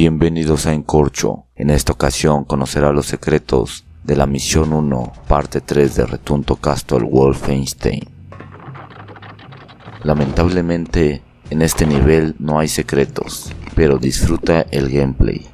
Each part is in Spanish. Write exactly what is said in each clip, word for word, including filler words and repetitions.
Bienvenidos a Encorcho. En esta ocasión conocerá los secretos de la misión uno, parte tres de Return to Castle Wolfenstein. Lamentablemente, en este nivel no hay secretos, pero disfruta el gameplay.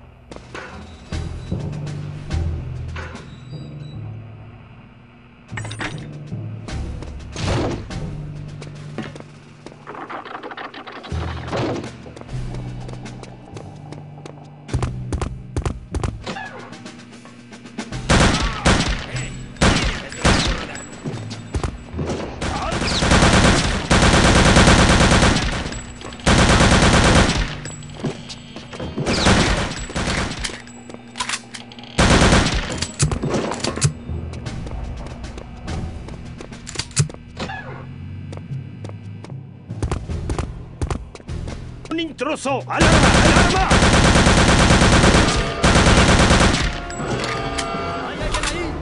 ¡Un intruso! ¡Alarma! ¡Alarma! ¡Hay alguien ahí!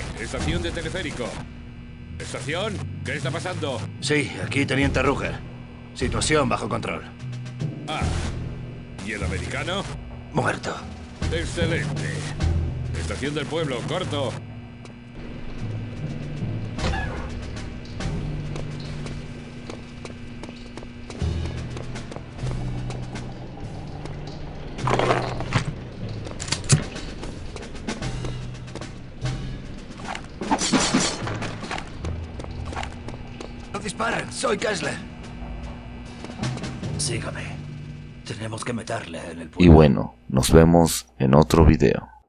Vale, estación de teleférico. ¿Estación? ¿Qué está pasando? Sí, aquí Teniente Ruger. Situación bajo control. Ah, ¿y el americano? Muerto. Excelente. Estación del pueblo, corto. Soy Kessler. Sígame. Tenemos que meterle en el pueblo. Y bueno, nos vemos en otro video.